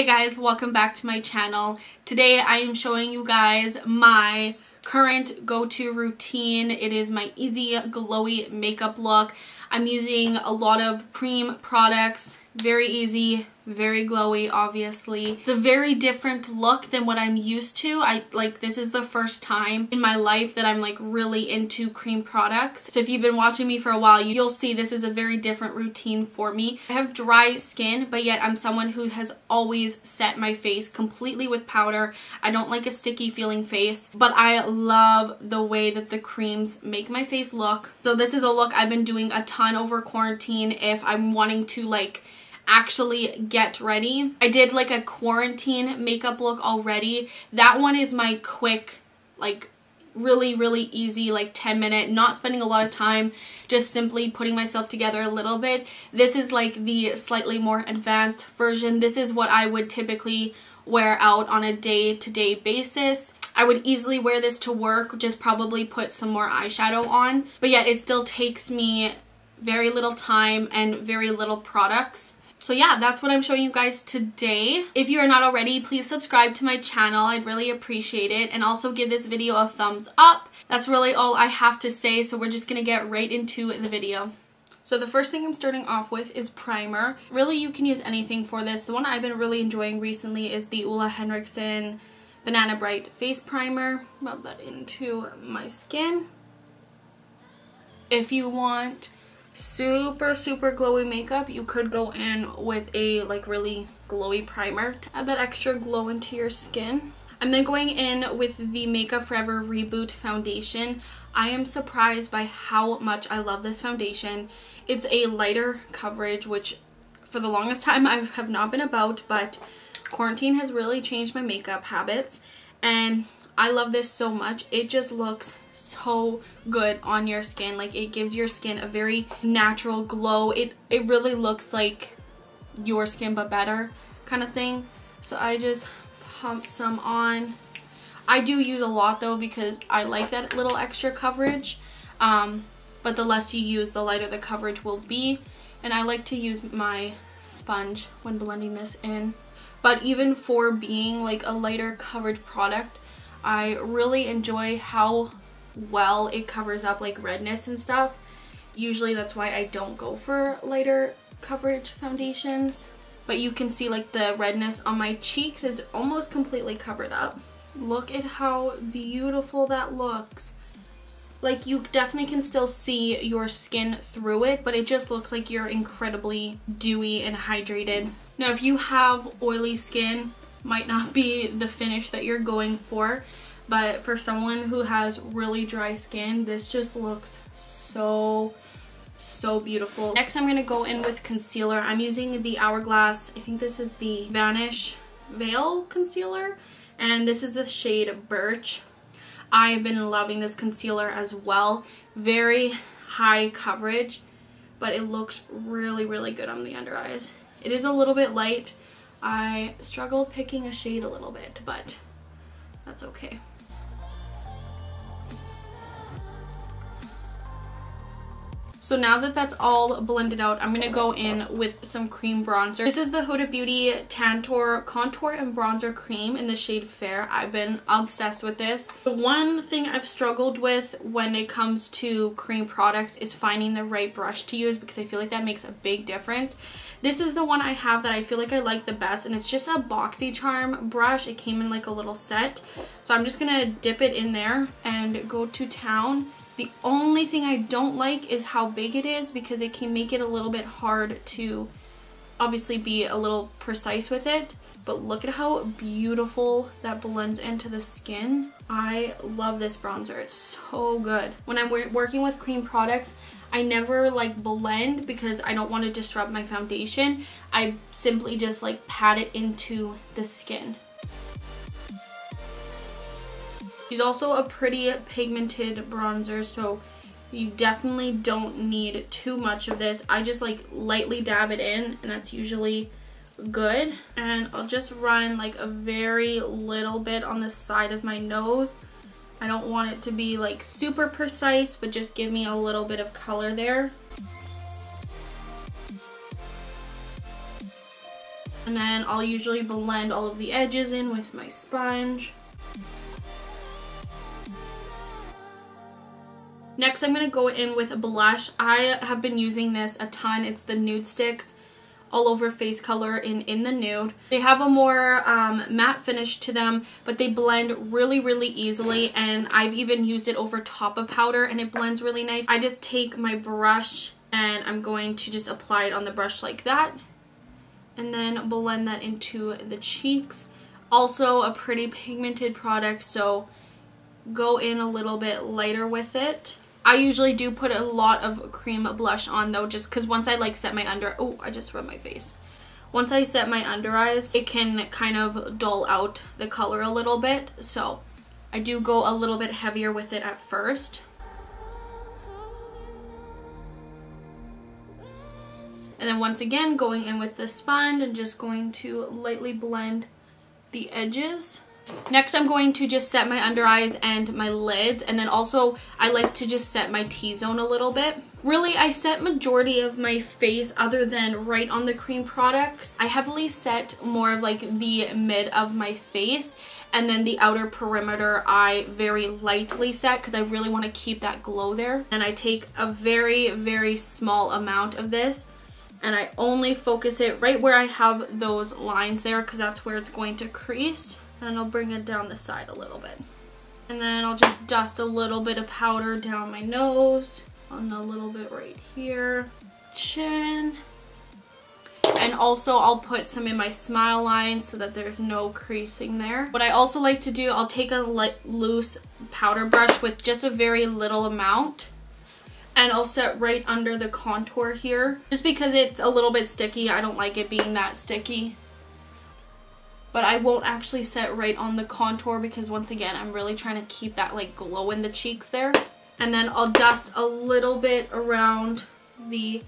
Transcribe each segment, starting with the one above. Hey guys, welcome back to my channel. Today I am showing you guys my current go-to routine. It is my easy glowy makeup look. I'm using a lot of cream products, very easy, very glowy obviously. It's a very different look than what I'm used to. This is the first time in my life that I'm really into cream products. So if you've been watching me for a while, you'll see this is a very different routine for me. I have dry skin, but yet I'm someone who has always set my face completely with powder. I don't like a sticky feeling face, but I love the way that the creams make my face look. So this is a look I've been doing a ton over quarantine if I'm wanting to actually get ready. I did a quarantine makeup look already. That one is my quick, really easy 10-minute, not spending a lot of time, just simply putting myself together a little bit. This is the slightly more advanced version. This is what I would typically wear out on a day-to-day basis. I would easily wear this to work, just probably put some more eyeshadow on, but yeah, it still takes me very little time and very little products. So yeah, that's what I'm showing you guys today. If you are not already, please subscribe to my channel. I'd really appreciate it. And also give this video a thumbs up. That's really all I have to say. So we're just gonna get right into the video. So the first thing I'm starting off with is primer. Really, you can use anything for this. The one I've been really enjoying recently is the Olehenriksen Banana Bright Face Primer. Rub that into my skin. If you want super glowy makeup, you could go in with a really glowy primer to add that extra glow into your skin. I'm then going in with the Makeup Forever Reboot foundation. I am surprised by how much I love this foundation. It's a lighter coverage, which for the longest time I have not been about, but quarantine has really changed my makeup habits and I love this so much. It just looks so good on your skin. It gives your skin a very natural glow. It really looks like your skin but better kind of thing. So I just pump some on. I do use a lot though because I like that little extra coverage, but the less you use, the lighter the coverage will be. And I like to use my sponge when blending this in, but even for being a lighter coverage product, I really enjoy how well it covers up redness and stuff. Usually that's why I don't go for lighter coverage foundations, but you can see the redness on my cheeks is almost completely covered up. Look at how beautiful that looks. You definitely can still see your skin through it, but it just looks like you're incredibly dewy and hydrated. Now if you have oily skin, might not be the finish that you're going for, but for someone who has really dry skin, this just looks so beautiful. Next, I'm gonna go in with concealer. I'm using the Hourglass, I think this is the Vanish Veil Concealer, and this is the shade Birch. I've been loving this concealer as well. Very high coverage, but it looks really good on the under eyes. It is a little bit light. I struggled picking a shade a little bit, but that's okay. So now that that's all blended out, I'm going to go in with some cream bronzer. This is the Huda Beauty Tan Tour Contour and Bronzer Cream in the shade Fair. I've been obsessed with this. The one thing I've struggled with when it comes to cream products is finding the right brush to use, because I feel that makes a big difference. This is the one I have that I feel I like the best, and it's just a BoxyCharm brush. It came in a little set. So I'm just going to dip it in there and go to town. The only thing I don't like is how big it is, because it can make it a little bit hard to obviously be a little precise with it. But look at how beautiful that blends into the skin. I love this bronzer. It's so good. When I'm working with cream products, I never blend because I don't want to disrupt my foundation. I simply just pat it into the skin. She's also a pretty pigmented bronzer, so you definitely don't need too much of this. I just lightly dab it in, and that's usually good. And I'll just run a very little bit on the side of my nose. I don't want it to be super precise, but just give me a little bit of color there. And then I'll usually blend all of the edges in with my sponge. Next, I'm going to go in with a blush. I have been using this a ton. It's the Nudestix All Over Face Color in the Nude. They have a more matte finish to them, but they blend really, really easily, and I've even used it over top of powder, and it blends really nice. I just take my brush, and I'm going to just apply it on the brush like that, and then blend that into the cheeks. Also a pretty pigmented product, so go in a little bit lighter with it. I usually do put a lot of cream blush on though, just because once I like set my under— oh, I just rubbed my face. Once I set my under eyes, it can kind of dull out the color a little bit, so I do go a little bit heavier with it at first. And then once again, going in with the sponge and just going to lightly blend the edges. Next, I'm going to just set my under eyes and my lids, and then also I like to just set my T-zone a little bit. Really, I set majority of my face other than right on the cream products. I heavily set more of like the mid of my face, and then the outer perimeter I very lightly set because I really want to keep that glow there. And I take a very, very small amount of this, and I only focus it right where I have those lines there because that's where it's going to crease. And I'll bring it down the side a little bit. And then I'll just dust a little bit of powder down my nose, and a little bit right here, chin. And also I'll put some in my smile line so that there's no creasing there. What I also like to do, I'll take a loose powder brush with just a very little amount, and I'll set right under the contour here. Just because it's a little bit sticky, I don't like it being that sticky. But I won't actually set right on the contour because once again, I'm really trying to keep that like glow in the cheeks there. And then I'll dust a little bit around the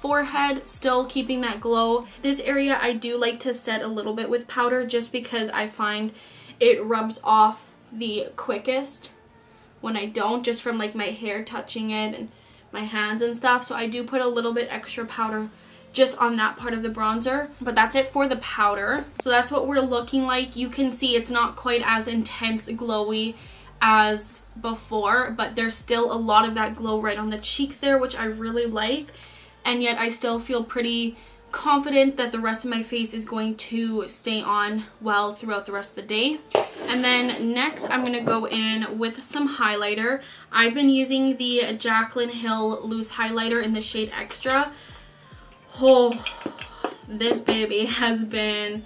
forehead, still keeping that glow. This area I do like to set a little bit with powder just because I find it rubs off the quickest when I don't, just from like my hair touching it and my hands and stuff. So I do put a little bit extra powder just on that part of the bronzer, but that's it for the powder. So that's what we're looking like. You can see it's not quite as intense glowy as before, but there's still a lot of that glow right on the cheeks there, which I really like. And yet I still feel pretty confident that the rest of my face is going to stay on well throughout the rest of the day. And then next, I'm going to go in with some highlighter. I've been using the Jaclyn Hill Loose Highlighter in the shade Extra. Oh, this baby has been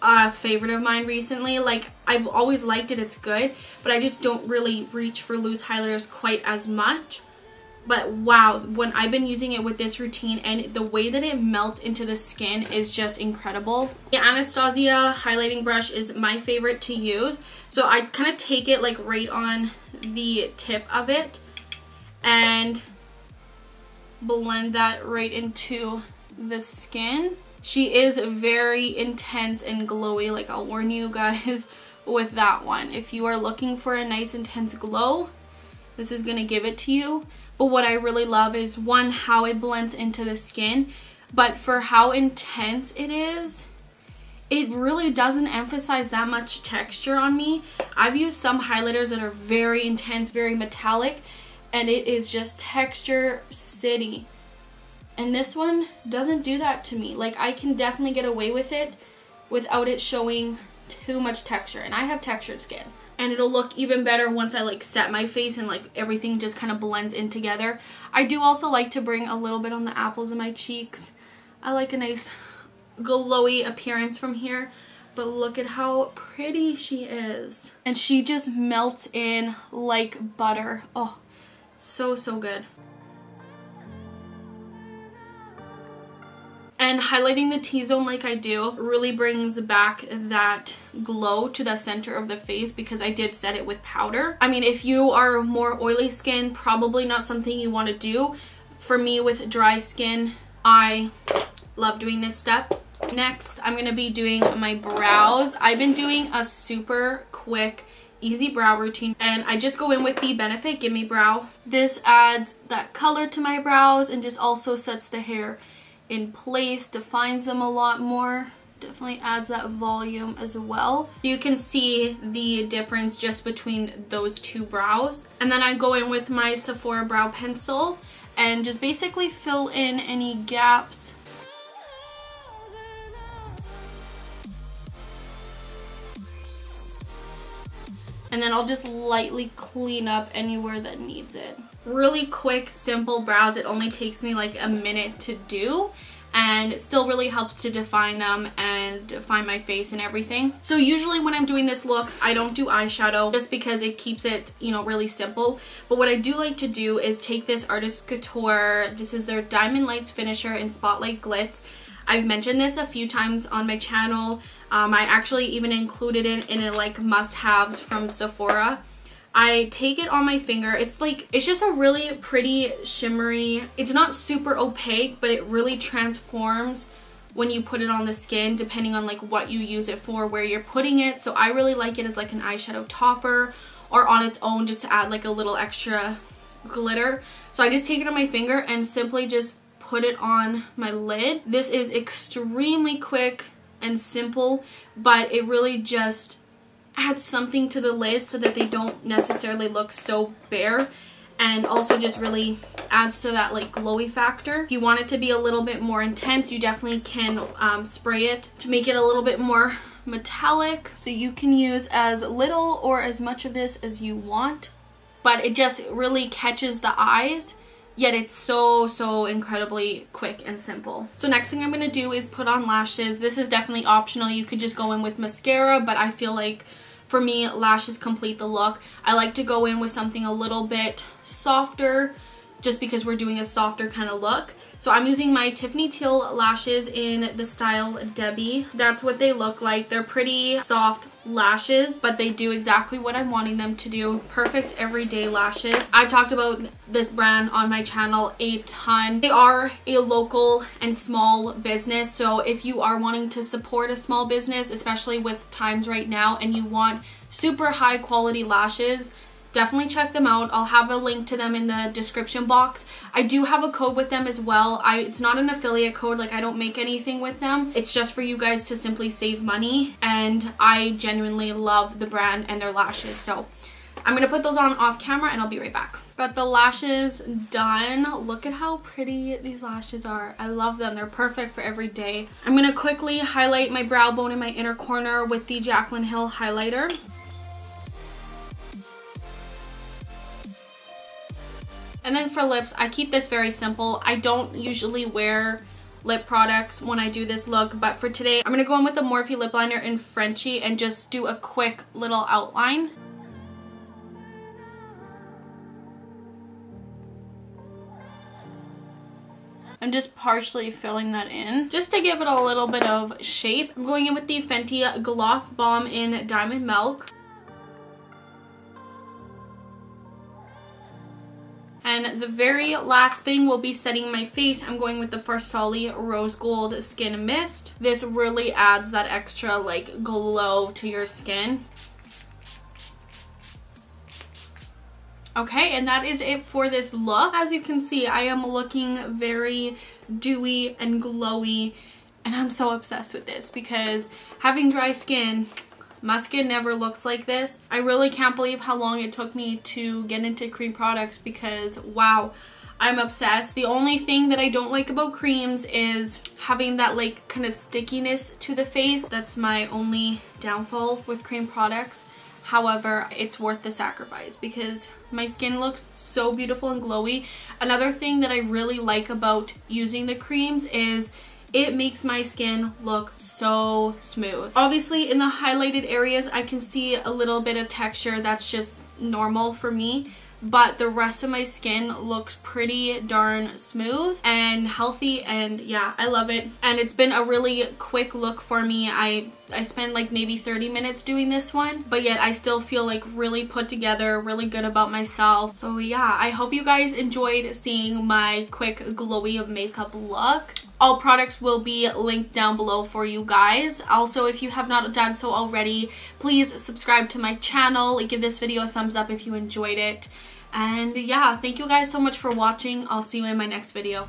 a favorite of mine recently. Like, I've always liked it, it's good, but I just don't really reach for loose highlighters quite as much. But wow, when I've been using it with this routine, and the way that it melts into the skin is just incredible. The Anastasia highlighting brush is my favorite to use. So I kind of take it like right on the tip of it and blend that right into the skin. She is very intense and glowy, like I'll warn you guys with that one. If you are looking for a nice intense glow, this is gonna give it to you. But what I really love is one, how it blends into the skin, but for how intense it is, it really doesn't emphasize that much texture on me. I've used some highlighters that are very intense, very metallic, and it is just texture city. And this one doesn't do that to me. Like, I can definitely get away with it without it showing too much texture. And I have textured skin. And it'll look even better once I like set my face and like everything just kind of blends in together. I do also like to bring a little bit on the apples of my cheeks. I like a nice glowy appearance from here. But look at how pretty she is. And she just melts in like butter. Oh, so, so good. And highlighting the T-zone like I do really brings back that glow to the center of the face because I did set it with powder. I mean, if you are more oily skin, probably not something you want to do. For me, with dry skin, I love doing this step. Next, I'm going to be doing my brows. I've been doing a super quick easy brow routine, and I just go in with the Benefit Gimme Brow. This adds that color to my brows and just also sets the hair in place, defines them a lot more. Definitely adds that volume as well. You can see the difference just between those two brows. And then I go in with my Sephora brow pencil and just basically fill in any gaps. And then I'll just lightly clean up anywhere that needs it. Really quick, simple brows. It only takes me like a minute to do. And it still really helps to define them and define my face and everything. So usually when I'm doing this look, I don't do eyeshadow just because it keeps it, you know, really simple. But what I do like to do is take this Artist Couture, this is their Diamond Lights Finisher in Spotlight Glitz. I've mentioned this a few times on my channel. I actually even included it in a like must-haves from Sephora. I take it on my finger. It's like, it's just a really pretty shimmery, it's not super opaque, but it really transforms when you put it on the skin depending on like what you use it for, where you're putting it. So I really like it as like an eyeshadow topper or on its own just to add like a little extra glitter. So I just take it on my finger and simply just put it on my lid. This is extremely quick and simple, but it really just add something to the lid so that they don't necessarily look so bare, and also just really adds to that like glowy factor. If you want it to be a little bit more intense, you definitely can spray it to make it a little bit more metallic. So you can use as little or as much of this as you want, but it just really catches the eyes, yet it's so incredibly quick and simple. So next thing I'm going to do is put on lashes. This is definitely optional. You could just go in with mascara, but I feel like for me, lashes complete the look. I like to go in with something a little bit softer just because we're doing a softer kind of look. So I'm using my Tiffany Teal lashes in the style Debbie. That's what they look like. They're pretty soft lashes, but they do exactly what I'm wanting them to do. Perfect everyday lashes. I've talked about this brand on my channel a ton. They are a local and small business, so if you are wanting to support a small business, especially with times right now, and you want super high quality lashes, definitely check them out. I'll have a link to them in the description box. I do have a code with them as well. It's not an affiliate code, like I don't make anything with them. It's just for you guys to simply save money, and I genuinely love the brand and their lashes. So I'm gonna put those on off camera and I'll be right back. Got the lashes done. Look at how pretty these lashes are. I love them. They're perfect for every day. I'm gonna quickly highlight my brow bone in my inner corner with the Jaclyn Hill highlighter. And then for lips, I keep this very simple. I don't usually wear lip products when I do this look, but for today, I'm going to go in with the Morphe lip liner in Frenchie and just do a quick little outline. I'm just partially filling that in just to give it a little bit of shape. I'm going in with the Fenty Gloss Bomb in Diamond Milk. And the very last thing will be setting my face. I'm going with the Farsali Rose Gold Skin Mist. This really adds that extra like glow to your skin. Okay, and that is it for this look. As you can see, I am looking very dewy and glowy, and I'm so obsessed with this because having dry skin, my skin never looks like this. I really can't believe how long it took me to get into cream products because, wow, I'm obsessed. The only thing that I don't like about creams is having that like kind of stickiness to the face. That's my only downfall with cream products. However, it's worth the sacrifice because my skin looks so beautiful and glowy. Another thing that I really like about using the creams is it makes my skin look so smooth. Obviously, in the highlighted areas, I can see a little bit of texture. That's just normal for me. But the rest of my skin looks pretty darn smooth and healthy, and yeah, I love it. And it's been a really quick look for me. I spent like maybe 30 minutes doing this one, but yet I still feel like really put together, really good about myself. So yeah, I hope you guys enjoyed seeing my quick glowy makeup look. All products will be linked down below for you guys. Also, if you have not done so already, please subscribe to my channel. Give this video a thumbs up if you enjoyed it. And yeah, thank you guys so much for watching. I'll see you in my next video.